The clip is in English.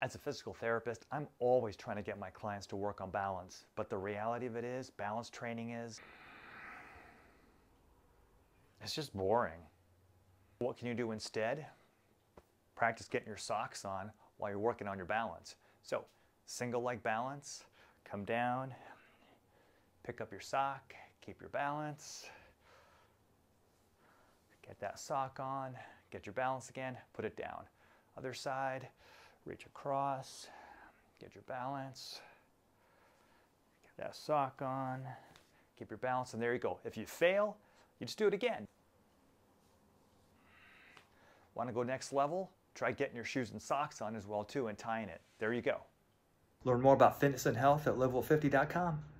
As a physical therapist, I'm always trying to get my clients to work on balance, but the reality of it is, balance training is, it's just boring. What can you do instead? Practice getting your socks on while you're working on your balance. So, single leg balance, come down, pick up your sock, keep your balance, get that sock on, get your balance again, put it down. Other side. Reach across, get your balance, get that sock on, keep your balance, and there you go. If you fail, you just do it again. Want to go next level? Try getting your shoes and socks on as well too and tying it. There you go. Learn more about fitness and health at LiveWell50.com.